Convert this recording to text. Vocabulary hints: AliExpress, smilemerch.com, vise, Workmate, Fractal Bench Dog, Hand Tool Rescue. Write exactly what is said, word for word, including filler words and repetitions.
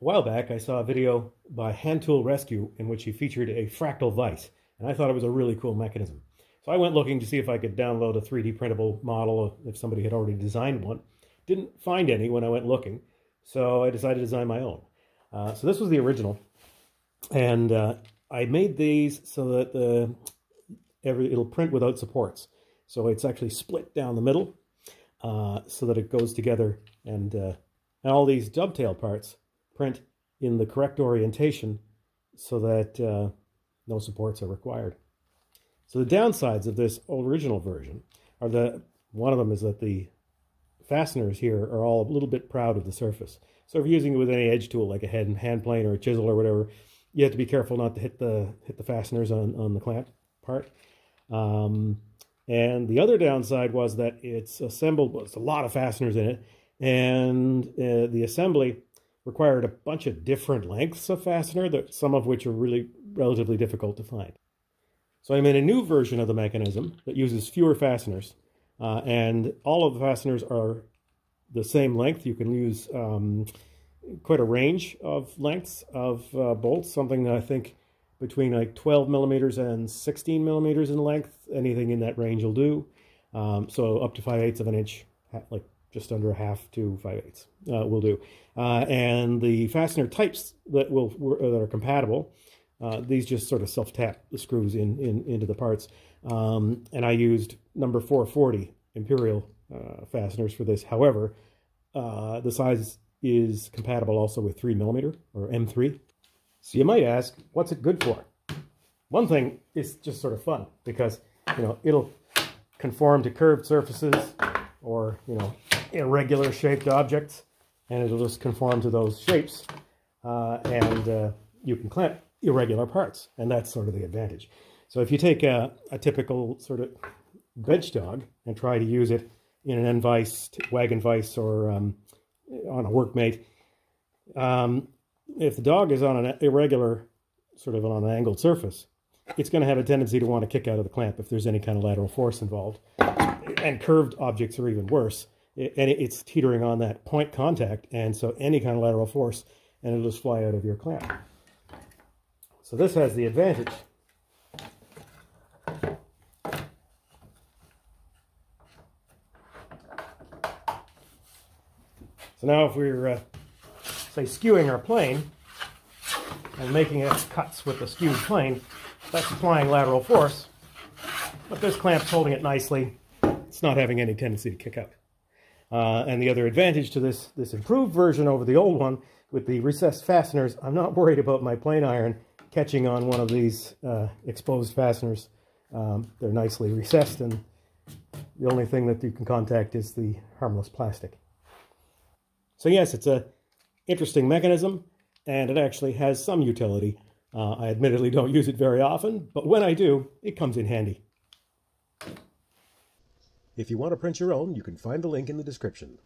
A while back, I saw a video by Hand Tool Rescue in which he featured a fractal vise, and I thought it was a really cool mechanism. So I went looking to see if I could download a three D printable model, if somebody had already designed one. Didn't find any when I went looking, so I decided to design my own. Uh, so this was the original, and uh, I made these so that the, every, it'll print without supports. So it's actually split down the middle uh, so that it goes together, and, uh, and all these dovetail parts print in the correct orientation so that uh, no supports are required. So the downsides of this original version are that one of them is that the fasteners here are all a little bit proud of the surface. So if you're using it with any edge tool like a head and hand plane or a chisel or whatever, you have to be careful not to hit the hit the fasteners on, on the clamp part. Um, and the other downside was that it's assembled, well, it's a lot of fasteners in it, and uh, the assembly required a bunch of different lengths of fastener, that some of which are really relatively difficult to find. So I made a new version of the mechanism that uses fewer fasteners, uh, and all of the fasteners are the same length. You can use um, quite a range of lengths of uh, bolts, something that I think between like twelve millimeters and sixteen millimeters in length. Anything in that range will do. Um, so up to five eighths of an inch, like just under a half to five eighths uh, will do. Uh, and the fastener types that will that are compatible, uh, these just sort of self-tap the screws in, in into the parts. Um, and I used number four forty imperial uh, fasteners for this. However, uh, the size is compatible also with three millimeter or M three. So you might ask, what's it good for? One thing is just sort of fun because, you know, it'll conform to curved surfaces or, you know, irregular shaped objects, and it'll just conform to those shapes, uh, and uh, you can clamp irregular parts, and that's sort of the advantage. So if you take a, a typical sort of bench dog and try to use it in an end vise, wagon vise, or um, on a workmate, um, if the dog is on an irregular, sort of on an angled surface, it's going to have a tendency to want to kick out of the clamp if there's any kind of lateral force involved. And curved objects are even worse. And it's teetering on that point contact, and so any kind of lateral force, and it'll just fly out of your clamp. So this has the advantage. So now if we're, uh, say, skewing our plane, and making its cuts with the skewed plane, that's applying lateral force, but this clamp's holding it nicely. It's not having any tendency to kick out. Uh, and the other advantage to this, this improved version over the old one, with the recessed fasteners, I'm not worried about my plane iron catching on one of these uh, exposed fasteners. Um, they're nicely recessed, and the only thing that you can contact is the harmless plastic. So yes, it's an interesting mechanism, and it actually has some utility. Uh, I admittedly don't use it very often, but when I do, it comes in handy. If you want to print your own, you can find the link in the description.